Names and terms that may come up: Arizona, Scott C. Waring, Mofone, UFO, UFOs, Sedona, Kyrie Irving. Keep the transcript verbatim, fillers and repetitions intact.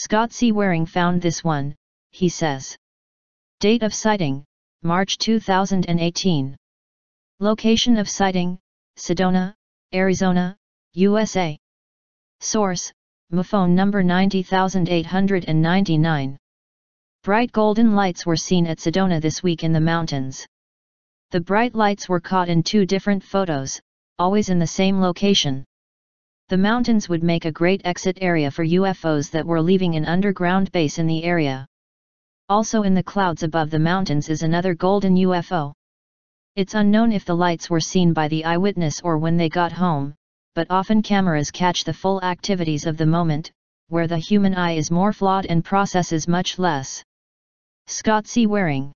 Scott C. Waring found this one, he says. Date of sighting, March two thousand eighteen. Location of sighting, Sedona, Arizona, U S A. Source, Mofone number ninety thousand eight hundred ninety-nine. Bright golden lights were seen at Sedona this week in the mountains. The bright lights were caught in two different photos, always in the same location. The mountains would make a great exit area for U F Os that were leaving an underground base in the area. Also in the clouds above the mountains is another golden U F O. It's unknown if the lights were seen by the eyewitness or when they got home, but often cameras catch the full activities of the moment, where the human eye is more flawed and processes much less. Scott C. Waring.